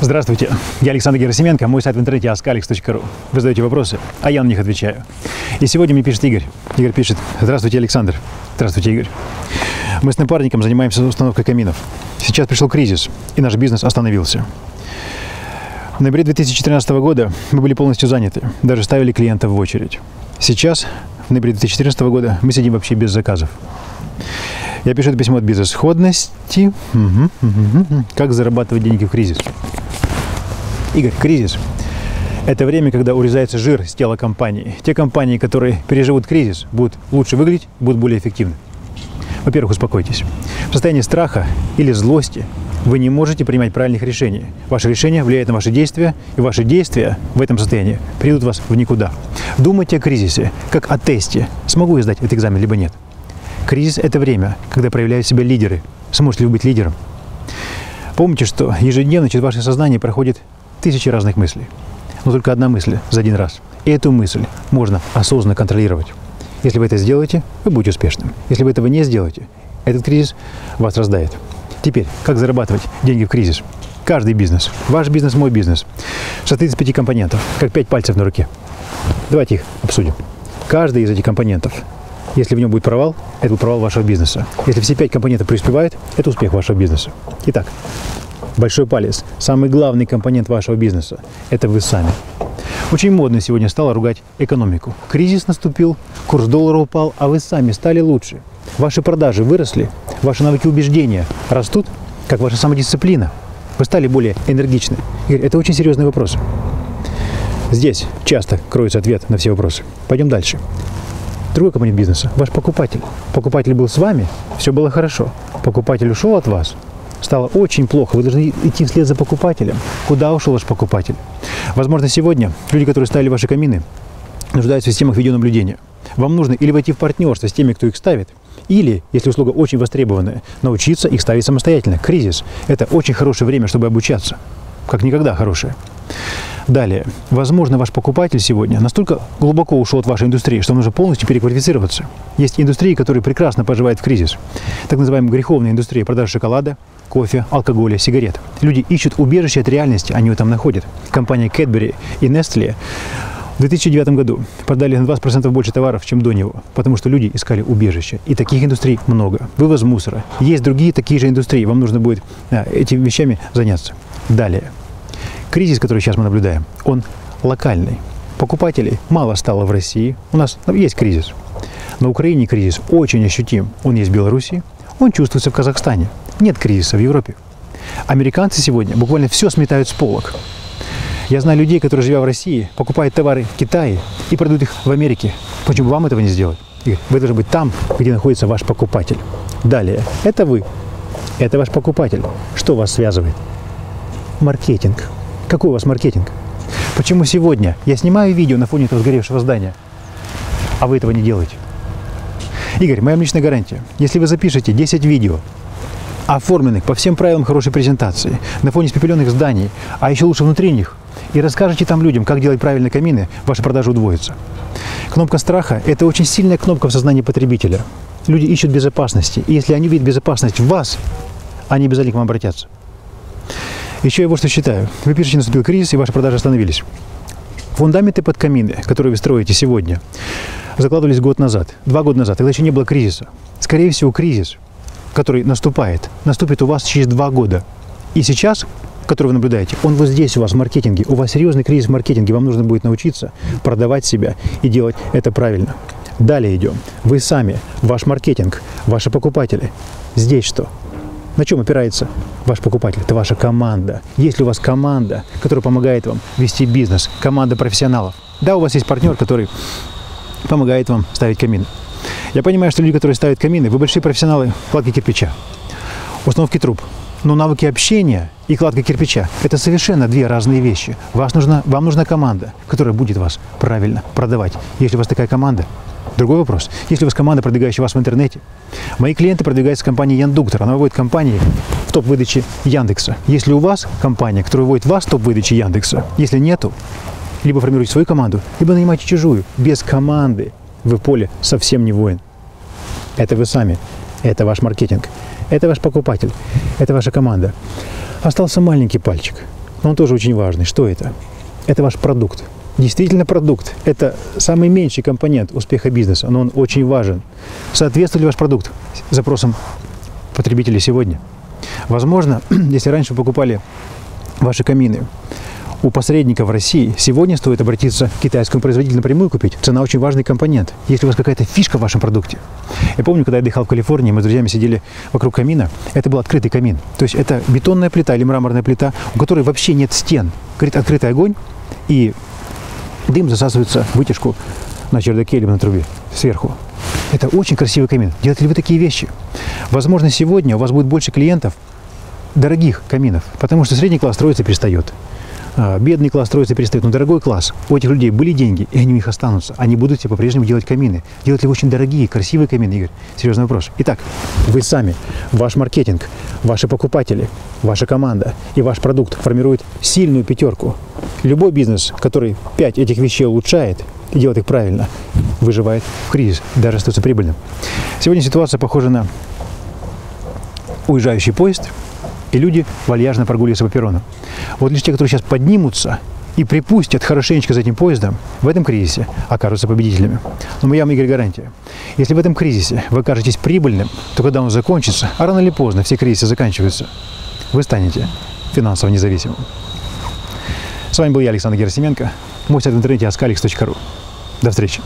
Здравствуйте, я Александр Герасименко, мой сайт в интернете askalex.ru. Вы задаете вопросы, а я на них отвечаю. И сегодня мне пишет Игорь. Игорь пишет: здравствуйте, Александр. Здравствуйте, Игорь. Мы с напарником занимаемся установкой каминов. Сейчас пришел кризис, и наш бизнес остановился. В ноябре 2014 года мы были полностью заняты, даже ставили клиентов в очередь. Сейчас, в ноябре 2014 года, мы сидим вообще без заказов. Я пишу это письмо от безысходности. Как зарабатывать деньги в кризис? Игорь, кризис – это время, когда урезается жир с тела компании. Те компании, которые переживут кризис, будут лучше выглядеть, будут более эффективны. Во-первых, успокойтесь. В состоянии страха или злости вы не можете принимать правильных решений. Ваши решения влияют на ваши действия, и ваши действия в этом состоянии приведут вас в никуда. Думайте о кризисе, как о тесте. Смогу я сдать этот экзамен, либо нет. Кризис – это время, когда проявляют себя лидеры. Сможете ли вы быть лидером? Помните, что ежедневно через ваше сознание проходит тысячи разных мыслей. Но только одна мысль за один раз. И эту мысль можно осознанно контролировать. Если вы это сделаете, вы будете успешным. Если вы этого не сделаете, этот кризис вас раздавит. Теперь, как зарабатывать деньги в кризис? Каждый бизнес, ваш бизнес, мой бизнес, состоит из 5 компонентов, как 5 пальцев на руке. Давайте их обсудим. Каждый из этих компонентов, если в нем будет провал, это будет провал вашего бизнеса. Если все 5 компонентов преуспевают, это успех вашего бизнеса. Итак, большой палец, самый главный компонент вашего бизнеса, это вы сами. Очень модно сегодня стало ругать экономику. Кризис наступил, курс доллара упал, а вы сами стали лучше. Ваши продажи выросли, ваши навыки убеждения растут, как ваша самодисциплина. Вы стали более энергичны. Игорь, это очень серьезный вопрос. Здесь часто кроется ответ на все вопросы. Пойдем дальше. Другой компонент бизнеса – ваш покупатель. Покупатель был с вами, все было хорошо. Покупатель ушел от вас, стало очень плохо. Вы должны идти вслед за покупателем. Куда ушел ваш покупатель? Возможно, сегодня люди, которые ставили ваши камины, нуждаются в системах видеонаблюдения. Вам нужно или войти в партнерство с теми, кто их ставит, или, если услуга очень востребованная, научиться их ставить самостоятельно. Кризис – это очень хорошее время, чтобы обучаться. Как никогда хорошее. Далее. Возможно, ваш покупатель сегодня настолько глубоко ушел от вашей индустрии, что нужно полностью переквалифицироваться. Есть индустрии, которые прекрасно поживают в кризис. Так называемая греховная индустрия продажи шоколада, кофе, алкоголя, сигарет. Люди ищут убежище от реальности, они его там находят. Компания Cadbury и Nestle в 2009 году продали на 20% больше товаров, чем до него, потому что люди искали убежище. И таких индустрий много. Вывоз мусора. Есть другие такие же индустрии. Вам нужно будет этими вещами заняться. Далее. Кризис, который сейчас мы наблюдаем, он локальный. Покупателей мало стало в России. У нас есть кризис. На Украине кризис очень ощутим. Он есть в Беларуси, он чувствуется в Казахстане. Нет кризиса в Европе. Американцы сегодня буквально все сметают с полок. Я знаю людей, которые, живя в России, покупают товары в Китае и продают их в Америке. Почему вам этого не сделать? Вы должны быть там, где находится ваш покупатель. Далее. Это вы. Это ваш покупатель. Что вас связывает? Маркетинг. Какой у вас маркетинг? Почему сегодня я снимаю видео на фоне этого сгоревшего здания, а вы этого не делаете? Игорь, моя личная гарантия. Если вы запишете 10 видео, оформленных по всем правилам хорошей презентации, на фоне испепеленных зданий, а еще лучше внутри них, и расскажете там людям, как делать правильные камины, ваши продажи удвоятся. Кнопка страха – это очень сильная кнопка в сознании потребителя. Люди ищут безопасности, и если они видят безопасность в вас, они обязательно к вам обратятся. Еще я вот что считаю. Вы пишете, наступил кризис, и ваши продажи остановились. Фундаменты под камины, которые вы строите сегодня, закладывались год назад, 2 года назад, тогда еще не было кризиса. Скорее всего, кризис, который наступит у вас через 2 года. И сейчас, который вы наблюдаете, он вот здесь у вас в маркетинге. У вас серьезный кризис в маркетинге. Вам нужно будет научиться продавать себя и делать это правильно. Далее идем. Вы сами, ваш маркетинг, ваши покупатели. Здесь что? На чем опирается ваш покупатель? Это ваша команда. Есть ли у вас команда, которая помогает вам вести бизнес? Команда профессионалов. Да, у вас есть партнер, который помогает вам ставить камин. Я понимаю, что люди, которые ставят камины, вы большие профессионалы кладки кирпича, установки труб. Но навыки общения и кладка кирпича – это совершенно 2 разные вещи. Вам нужна команда, которая будет вас правильно продавать. Если у вас такая команда. Другой вопрос. Если у вас команда, продвигающая вас в интернете. Мои клиенты продвигаются с компанией Яндекс.Доктор. Она выводит компании в топ-выдачи Яндекса. Если у вас компания, которая выводит вас в топ-выдачи Яндекса, если нету, либо формируйте свою команду, либо нанимайте чужую. Без команды вы в поле совсем не воин. Это вы сами. Это ваш маркетинг. Это ваш покупатель. Это ваша команда. Остался маленький пальчик. но он тоже очень важный. Что это? Это ваш продукт. Действительно продукт. Это самый меньший компонент успеха бизнеса, но он очень важен. Соответствует ли ваш продукт запросам потребителей сегодня? Возможно, если раньше покупали ваши камины у посредников в России, сегодня стоит обратиться к китайскому производителю напрямую купить. Цена – очень важный компонент. Если у вас какая-то фишка в вашем продукте. Я помню, когда я отдыхал в Калифорнии, мы с друзьями сидели вокруг камина. Это был открытый камин. То есть это бетонная плита или мраморная плита, у которой вообще нет стен. Горит открытый огонь, и дым засасывается в вытяжку на чердаке или на трубе сверху. Это очень красивый камин. Делаете ли вы такие вещи? Возможно, сегодня у вас будет больше клиентов дорогих каминов, потому что средний класс строится и перестает. Бедный класс строится и перестает, но дорогой класс. У этих людей были деньги, и они у них останутся. Они будут себе по-прежнему делать камины. Делать ли вы очень дорогие, красивые камины, Игорь? Серьезный вопрос. Итак, вы сами, ваш маркетинг, ваши покупатели, ваша команда и ваш продукт формируют сильную пятерку. Любой бизнес, который 5 этих вещей улучшает и делает их правильно, выживает в кризис, даже становится прибыльным. Сегодня ситуация похожа на уезжающий поезд, и люди вальяжно прогуливаются по перрону. Вот лишь те, которые сейчас поднимутся и припустят хорошенечко за этим поездом, в этом кризисе окажутся победителями. Но я вам, Игорь, гарантия. Если в этом кризисе вы окажетесь прибыльным, то когда он закончится, а рано или поздно все кризисы заканчиваются, вы станете финансово независимым. С вами был я, Александр Герасименко. Мой сайт в интернете askalex.ru. До встречи.